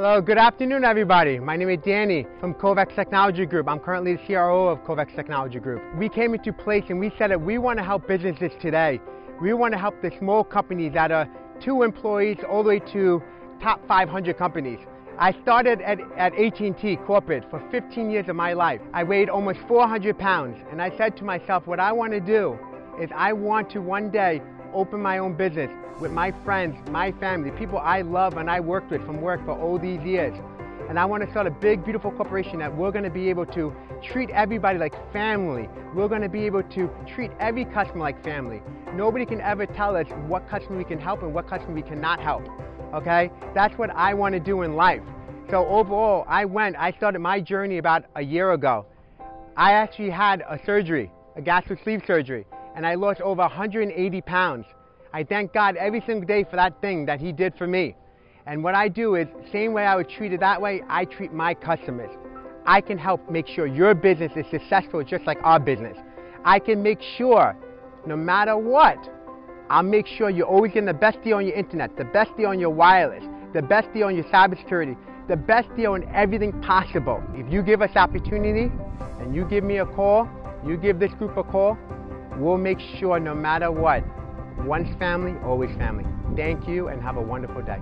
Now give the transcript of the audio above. Hello, good afternoon everybody. My name is Danny from Kovacs Technology Group. I'm currently the CRO of Kovacs Technology Group. We came into place and we said that we want to help businesses today. We want to help the small companies that are 2 employees all the way to top 500 companies. I started at AT&T corporate for 15 years of my life. I weighed almost 400 pounds and I said to myself, what I want to do is I want to one day open my own business with my friends, my family, people I love and I worked with from work for all these years. And I want to start a big, beautiful corporation that we're going to be able to treat everybody like family. We're going to be able to treat every customer like family. Nobody can ever tell us what customer we can help and what customer we cannot help. Okay? That's what I want to do in life. So overall, I started my journey about a year ago. I actually had a surgery, a gastric sleeve surgery. And I lost over 180 pounds. I thank God every single day for that thing that He did for me. And what I do is, same way I was treated that way, I treat my customers. I can help make sure your business is successful just like our business. I can make sure, no matter what, I'll make sure you're always getting the best deal on your internet, the best deal on your wireless, the best deal on your cybersecurity, the best deal on everything possible. If you give us opportunity, and you give me a call, you give this group a call, we'll make sure no matter what, once family, always family. Thank you and have a wonderful day.